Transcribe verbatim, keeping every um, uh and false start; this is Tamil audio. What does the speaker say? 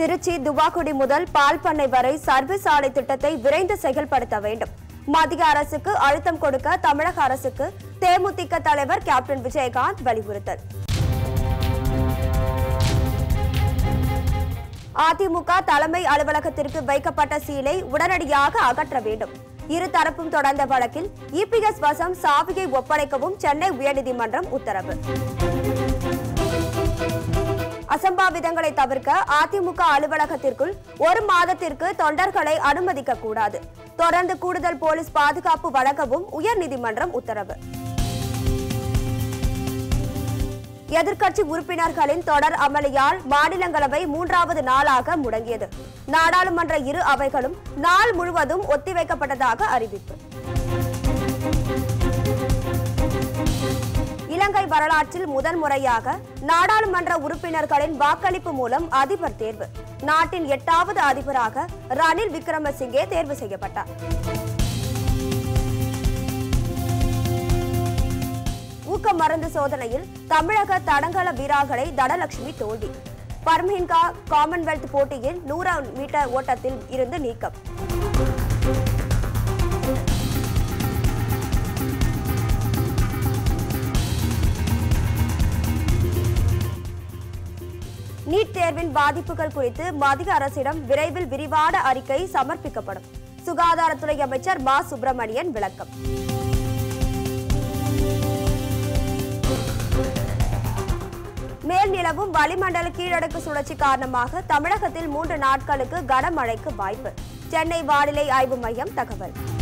திருச்சி துவாக்குடி முதல் பால் பண்ணை வரை சர்வீஸ் ஆலை திட்டத்தை விரைந்து செயல்படுத்த வேண்டும். மத்திய அரசுக்கு அழுத்தம் கொடுக்க தமிழக அரசுக்கு தேமுதிக தலைவர் கேப்டன் விஜயகாந்த் வலியுறுத்தல். அதிமுக தலைமை அலுவலகத்திற்கு வைக்கப்பட்ட சீலை உடனடியாக அகற்ற வேண்டும். இரு தரப்பும் தொடர்ந்த வழக்கில் இபிஎஸ் வசம் சாவியை ஒப்படைக்கவும் சென்னை உயர்நீதிமன்றம் உத்தரவு. அசம்பாவிதங்களை தவிர்க்க அதிமுக அலுவலகத்திற்குள் ஒரு மாதத்திற்கு தொண்டர்களை அனுமதிக்க கூடாது. தொடர்ந்து கூடுதல் போலீஸ் பாதுகாப்பு வழங்கவும் உயர்நீதிமன்றம் உத்தரவு. எதிர்க்கட்சி உறுப்பினர்களின் தொடர் அமளியால் மாநிலங்களவை மூன்றாவது நாளாக முடங்கியது. நாடாளுமன்ற இரு அவைகளும் நாள் முழுவதும் ஒத்திவைக்கப்பட்டதாக அறிவிப்பு. இலங்கை வரலாற்றில் முதன்முறையாக நாடாளுமன்ற உறுப்பினர்களின் வாக்களிப்பு மூலம் அதிபர் தேர்வு. நாட்டின் எட்டாவது அதிபராக ரணில் விக்ரமசிங்கே தேர்வு செய்யப்பட்டார். ஊக்க மருந்து சோதனையில் தமிழக தடகள வீராங்கனை தனலட்சுமி தோல்வி. பர்மின்கா காமன்வெல்த் போட்டியில் நூறு மீட்டர் ஓட்டத்தில் இருந்து நீக்கம். நீட் தேர்வின் பாதிப்புகள் குறித்து மத்திய அரசிடம் விரைவில் விரிவான அறிக்கை சமர்ப்பிக்கப்படும். சுகாதாரத்துறை அமைச்சர் மா சுப்பிரமணியன் விளக்கம். மேல் நிலவும் வளிமண்டல கீழடுக்கு சுழற்சி காரணமாக தமிழகத்தில் மூன்று நாட்களுக்கு கனமழைக்கு வாய்ப்பு. சென்னை வானிலை ஆய்வு மையம் தகவல்.